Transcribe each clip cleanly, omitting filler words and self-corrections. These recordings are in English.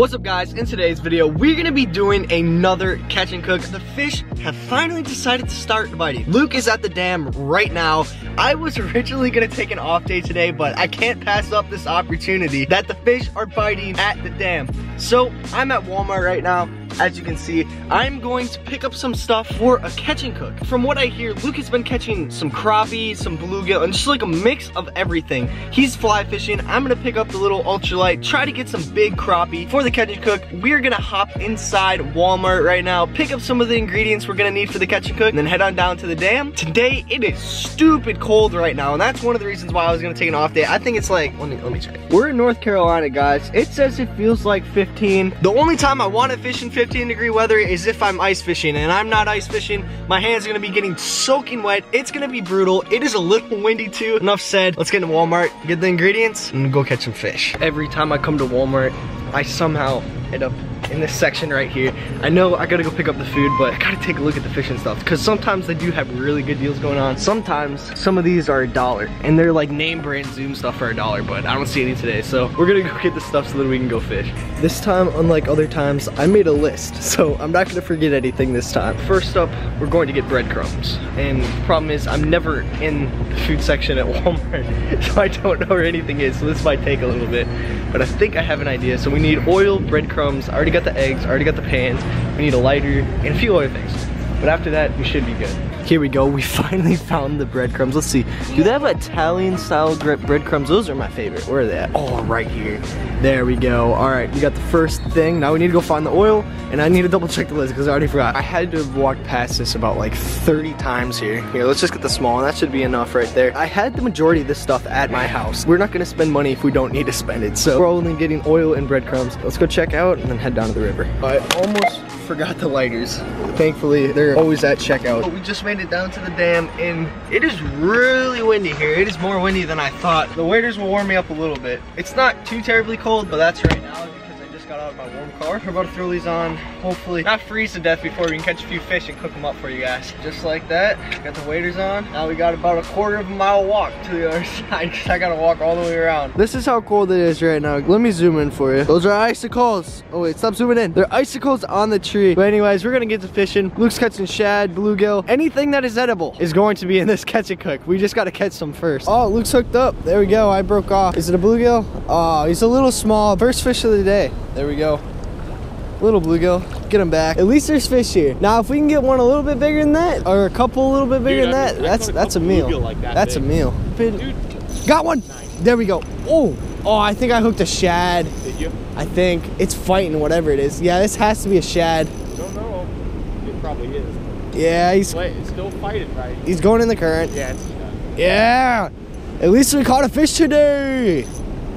What's up guys, in today's video, we're gonna be doing another catch and cook. The fish have finally decided to start biting. Luke is at the dam right now. I was originally gonna take an off day today, but I can't pass up this opportunity that the fish are biting at the dam. So I'm at Walmart right now. As you can see, I'm going to pick up some stuff for a catch and cook. From what I hear, Luke has been catching some crappie, some bluegill, and just like a mix of everything. He's fly fishing. I'm gonna pick up the little ultralight, try to get some big crappie for the catch and cook. We're gonna hop inside Walmart right now, pick up some of the ingredients we're gonna need for the catch and cook, and then head on down to the dam. Today, it is stupid cold right now, and that's one of the reasons why I was gonna take an off day. I think it's like, let me check. We're in North Carolina, guys. It says it feels like 15. The only time I wanna fish in 15-degree weather is if I'm ice fishing, and I'm not ice fishing. My hands are gonna be getting soaking wet. It's gonna be brutal. It is a little windy too. Enough said. Let's get into Walmart, get the ingredients, and go catch some fish. Every time I come to Walmart, I somehow end up in this section right here. I know I gotta go pick up the food, but I gotta take a look at the fish and stuff, because sometimes they do have really good deals going on. Sometimes some of these are $1, and they're like name brand Zoom stuff for $1, but I don't see any today, so we're gonna go get the stuff so that we can go fish. This time, unlike other times, I made a list, so I'm not gonna forget anything this time. First up, we're going to get breadcrumbs, and the problem is I'm never in the food section at Walmart, so I don't know where anything is, so this might take a little bit, but I think I have an idea. So we need oil, breadcrumbs, I already got the eggs, I already got the pans, we need a lighter, and a few other things. But after that, we should be good. Here we go, we finally found the breadcrumbs. Let's see, do they have Italian-style breadcrumbs? Those are my favorite. Where are they at? Oh, right here. There we go. All right, we got the first thing. Now we need to go find the oil, and I need to double check the list because I already forgot. I had to have walked past this about like 30 times here. Here, let's just get the small one. That should be enough right there. I had the majority of this stuff at my house. We're not gonna spend money if we don't need to spend it, so we're only getting oil and breadcrumbs. Let's go check out and then head down to the river. I almost forgot the lighters. Thankfully, they're always at checkout. Oh, we just made it down to the dam, and it is really windy here. It is more windy than I thought. The waders will warm me up a little bit. It's not too terribly cold, but that's right now because I just got out of my warm car. We're about to throw these on, hopefully not freeze to death before we can catch a few fish and cook them up for you guys. Just like that, got the waders on. Now we got about a quarter of a mile walk to the other side because I gotta walk all the way around. This is how cold it is right now. Let me zoom in for you. Those are icicles. Oh wait, stop zooming in. They're icicles on the tree. But anyways, we're gonna get to fishing. Luke's catching shad, bluegill. Anything that is edible is going to be in this catch and cook. We just gotta catch some first. Oh, Luke's hooked up. There we go, I broke off. Is it a bluegill? Oh, he's a little small. First fish of the day. There we go. Little bluegill, get him back. At least there's fish here. Now, if we can get one a little bit bigger than that, or a couple a little bit bigger than that, that's a meal. Like that that's big. A meal. Dude. Got one. Nice. There we go. Oh, oh, I think I hooked a shad. Did you? I think it's fighting whatever it is. Yeah, this has to be a shad. I don't know. It probably is. Yeah, he's. Wait, it's still fighting, right? He's going in the current. Yeah. It's yeah. At least we caught a fish today.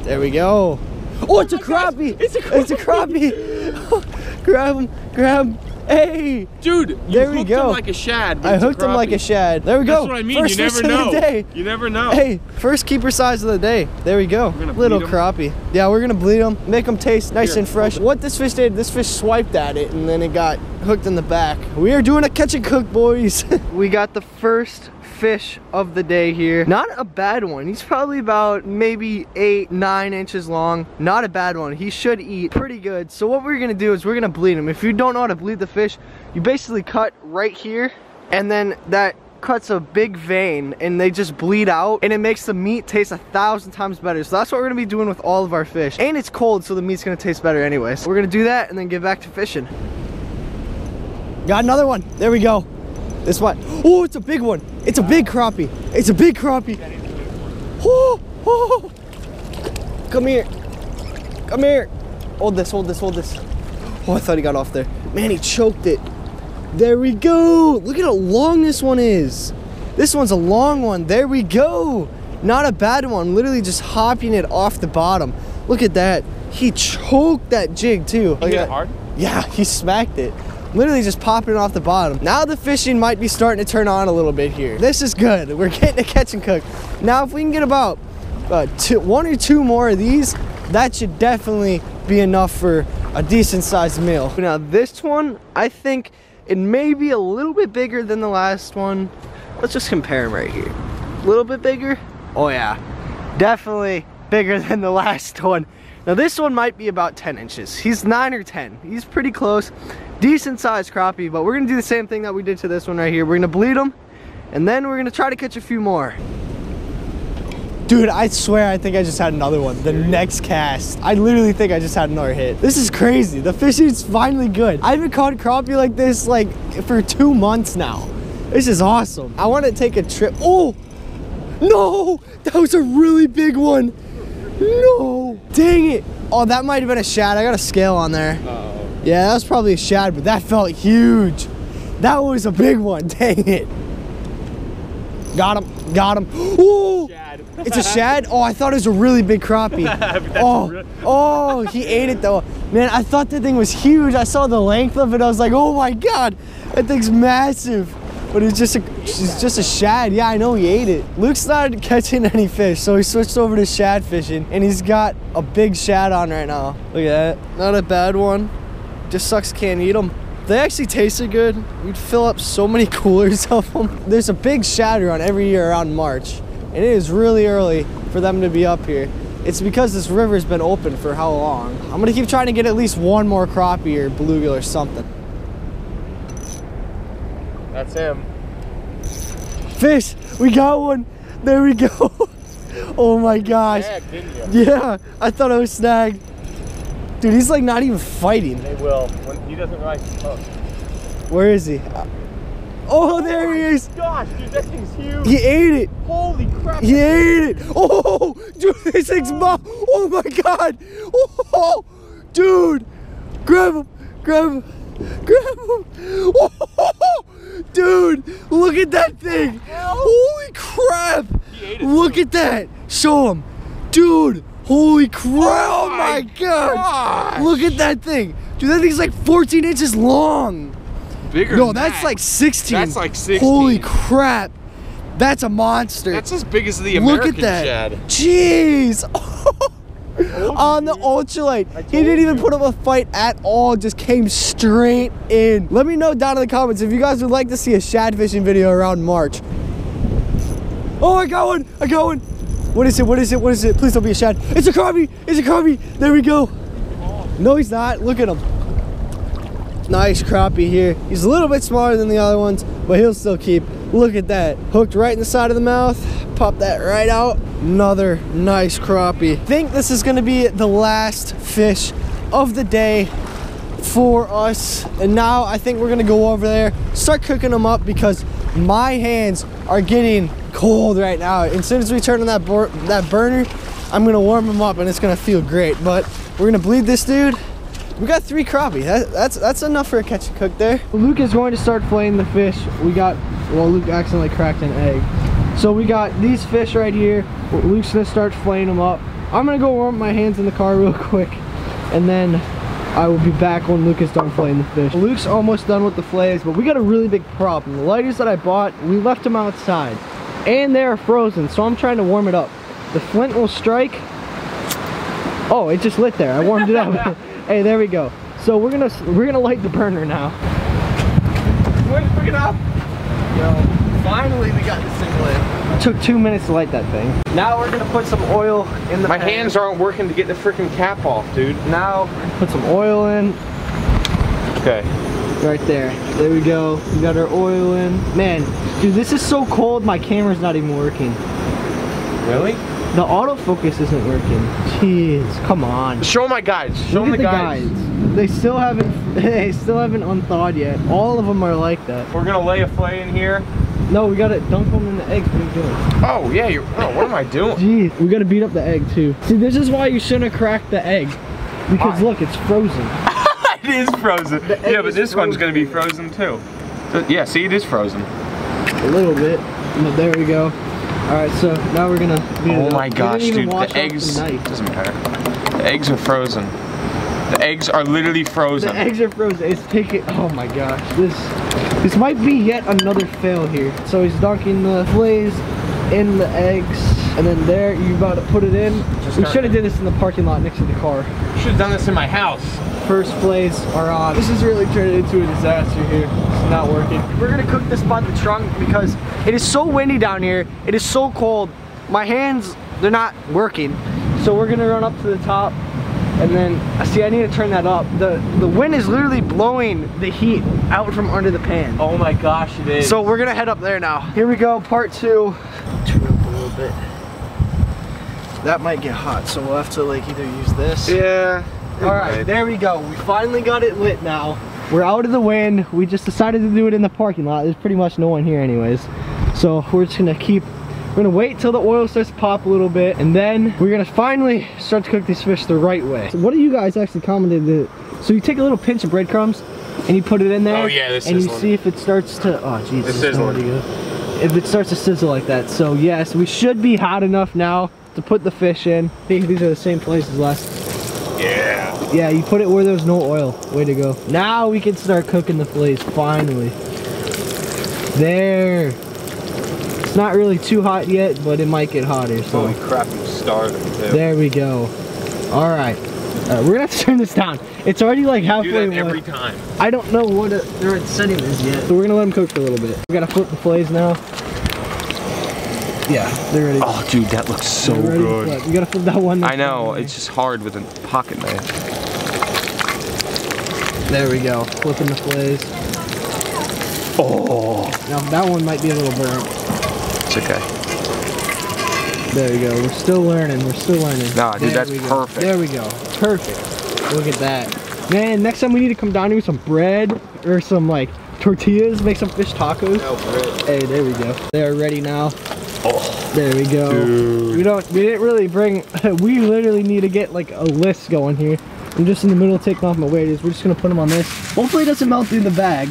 There we go. Oh, it's a crappie. It's a crappie. It's a crappie. Grab him, grab him. Hey! Dude, you there hooked we go. Him like a shad. I hooked him like a shad. There we go. That's what I mean. First you never know. You never know. Hey, first keeper size of the day. There we go. Little crappie. Yeah, we're going to bleed them, make them taste nice and fresh. What this fish did, this fish swiped at it, and then it got hooked in the back. We are doing a catch and cook, boys. We got the first fish of the day here. Not a bad one. He's probably about maybe 8-9 inches long. Not a bad one. He should eat pretty good. So what we're gonna do is we're gonna bleed him. If you don't know how to bleed the fish, you basically cut right here, and then that cuts a big vein, and they just bleed out, and it makes the meat taste 1,000 times better. So that's what we're gonna be doing with all of our fish. And it's cold, so the meat's gonna taste better anyways. So we're gonna do that and then get back to fishing. Got another one. There we go. This one. Oh, it's a big one. It's a big crappie. It's a big crappie. Oh, oh. Come here. Come here. Hold this, hold this, hold this. Oh, I thought he got off there. Man, he choked it. There we go. Look at how long this one is. This one's a long one. There we go. Not a bad one. Literally just hopping it off the bottom. Look at that. He choked that jig too. He hit it hard? Yeah, he smacked it. Literally just popping it off the bottom. Now the fishing might be starting to turn on a little bit here. This is good. We're getting a catch and cook. Now if we can get about one or two more of these, that should definitely be enough for a decent sized meal. Now this one, I think it may be a little bit bigger than the last one. Let's just compare them right here. A little bit bigger. Oh yeah, definitely bigger than the last one. Now this one might be about 10 inches. He's 9 or 10. He's pretty close. Decent sized crappie, but we're going to do the same thing that we did to this one right here. We're going to bleed him, and then we're going to try to catch a few more. Dude, I swear I think I just had another one. The next cast, I literally think I just had another hit. This is crazy. The fishing's finally good. I haven't caught crappie like this like for 2 months now. This is awesome. I want to take a trip. Oh, no, that was a really big one. No, dang it. Oh, that might have been a shad. I got a scale on there. Uh-oh. Yeah, that was probably a shad, but that felt huge. That was a big one, dang it. Got him, got him. Ooh, shad. It's a shad? Oh, I thought it was a really big crappie. Oh, oh, he ate it though. Man, I thought that thing was huge. I saw the length of it. I was like, oh my God, that thing's massive. But it's just a shad. Yeah, I know he ate it. Luke's not catching any fish, so he switched over to shad fishing, and he's got a big shad on right now. Look at that. Not a bad one. Just sucks can't eat them. They actually tasted good. We'd fill up so many coolers of them. There's a big shad run every year around March, and it is really early for them to be up here. It's because this river's been open for how long? I'm gonna keep trying to get at least one more crappie or bluegill or something. That's him. Fish, we got one. There we go. Oh my gosh. Snagged, didn't you? Yeah, I thought I was snagged. Dude, he's like not even fighting. They will. When he doesn't like hook. Where is he? Oh, there he is. Gosh, dude, that thing's huge. He ate it. Holy crap. He ate it. Oh, dude, this thing's mom. Oh my God. Oh, dude. Grab him. Grab him. Grab him. Oh, dude, look at that thing. Holy crap. Look at that. Show him. Dude. Holy crap, oh my God! Look at that thing. Dude, that thing's like 14 inches long. Bigger than that. No, that's like 16. That's like 16. Holy crap. That's a monster. That's as big as the American shad. Look at that. Jeez. On the ultralight. He didn't even put up a fight at all. Just came straight in. Let me know down in the comments if you guys would like to see a shad fishing video around March. Oh, I got one. I got one. What is it? What is it? What is it? Please don't be a shad. It's a crappie! It's a crappie! There we go. No, he's not. Look at him. Nice crappie here. He's a little bit smaller than the other ones, but he'll still keep. Look at that. Hooked right in the side of the mouth. Pop that right out. Another nice crappie. I think this is going to be the last fish of the day for us. And now I think we're going to go over there, start cooking them up because my hands are getting cold right now. As soon as we turn on that burner, I'm gonna warm them up and it's gonna feel great. But we're gonna bleed this dude. We got 3 crappie. That's enough for a catch and cook there. Luke is going to start filleting the fish. We got, well, Luke accidentally cracked an egg. So we got these fish right here. Luke's gonna start filleting them up. I'm gonna go warm my hands in the car real quick, and then I will be back when Luke is done filleting the fish. Luke's almost done with the fillets, but we got a really big problem. The lighters that I bought, we left them outside, and they are frozen, so I'm trying to warm it up. The flint will strike. Oh, it just lit there. I warmed it up. Hey, there we go. So we're gonna light the burner now. Wait, pick it up. Yo, finally we got this thing lit. It took 2 minutes to light that thing. Now we're gonna put some oil in the pan. My hands aren't working to get the freaking cap off, dude. Now put some oil in. Okay. Right there. There we go. We got our oil in. Man, dude, this is so cold, my camera's not even working. Really? The autofocus isn't working. Jeez, come on. Show my guides. Show the guides. They still haven't unthawed yet. All of them are like that. We're gonna lay a fillet in here. No, we gotta dump them in the eggs. What are you doing? Oh yeah, what am I doing? Jeez, we gotta beat up the egg too. See, this is why you shouldn't crack the egg. Because look, it's frozen. It is frozen. Yeah, but this one's gonna be frozen too. So, yeah, see, it is frozen. A little bit, but there we go. All right, so now we're gonna. Oh my gosh, dude! The eggs doesn't matter. The eggs are frozen. The eggs are literally frozen. The eggs are frozen. It's taking. Oh my gosh, this might be yet another fail here. So he's dunking the fillets in the eggs, and then there you about to put it in. We should have did this in the parking lot next to the car. Should have done this in my house. First place are on. This is really turning into a disaster here. It's not working. We're gonna cook this by the trunk because it is so windy down here. It is so cold. My hands, they're not working. So we're gonna run up to the top And then, see, I need to turn that up. The wind is literally blowing the heat out from under the pan. Oh my gosh, it is. So we're gonna head up there now. Here we go, part two. Turn up a little bit. That might get hot, so we'll have to like either use this. Yeah. All right, there we go. We finally got it lit now. We're out of the wind. We just decided to do it in the parking lot. There's pretty much no one here anyways. So we're just gonna keep, we're gonna wait till the oil starts to pop a little bit, and then we're gonna finally start to cook these fish the right way. So what do you guys actually commented that, so you take a little pinch of breadcrumbs and you put it in there. Oh yeah, this is sizzling. And you see if it starts to, oh Jesus. It's sizzling. If it starts to sizzle like that. So yes, we should be hot enough now to put the fish in. I think these are the same places last. Yeah. Yeah, you put it where there's no oil. Way to go. Now we can start cooking the fillets, finally. There. It's not really too hot yet, but it might get hotter. So. Holy crap, I'm starving too. There we go. All right, we're gonna have to turn this down. It's already like halfway. Do that every time. I don't know what their setting is yet. So we're gonna let them cook for a little bit. We gotta flip the fillets now. Yeah, they're ready. Oh, dude, that looks so good. You gotta flip that one. I know. It's just hard with a pocket knife. There we go. Flipping the fillets. Oh. Now that one might be a little burnt. Okay. There we go. We're still learning. We're still learning. Nah, dude, that's perfect. There we go. Perfect. Look at that. Man, next time we need to come down here with some bread or some like tortillas, make some fish tacos. Oh, bread. Hey, there we go. They're ready now. Oh. There we go. Dude. We didn't really bring, we literally need to get like a list going here. I'm just in the middle of taking off my waders. We're just gonna put them on this. Hopefully it doesn't melt through the bag.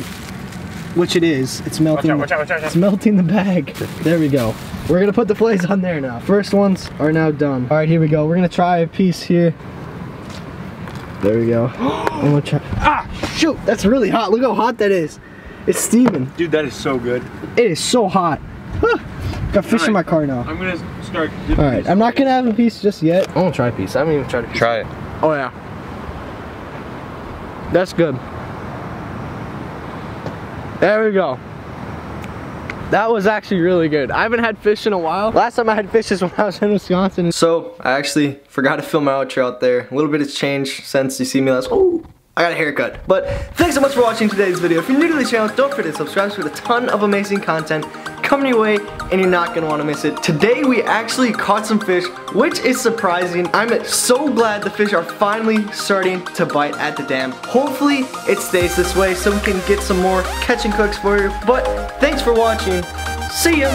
Which it is. It's melting. Watch out. It's melting the bag. There we go. We're gonna put the fillets on there now. First ones are now done. All right, here we go. We're gonna try a piece here. There we go. And we'll try. Ah, shoot! That's really hot. Look how hot that is. It's steaming. Dude, that is so good. It is so hot. Huh. Got fish in my car now. I'm gonna start. All right. I'm not gonna have a piece just yet. I won't try a piece. I haven't even tried a piece. Try it. Oh yeah. That's good. There we go. That was actually really good. I haven't had fish in a while. Last time I had fish is when I was in Wisconsin. So I actually forgot to film my outro out there. A little bit has changed since you see me last. Oh, I got a haircut. But thanks so much for watching today's video. If you're new to the channel, don't forget to subscribe. We've got a ton of amazing content coming your way, and you're not gonna wanna miss it. Today we actually caught some fish, which is surprising. I'm so glad the fish are finally starting to bite at the dam. Hopefully it stays this way so we can get some more catch and cooks for you. But thanks for watching. See ya.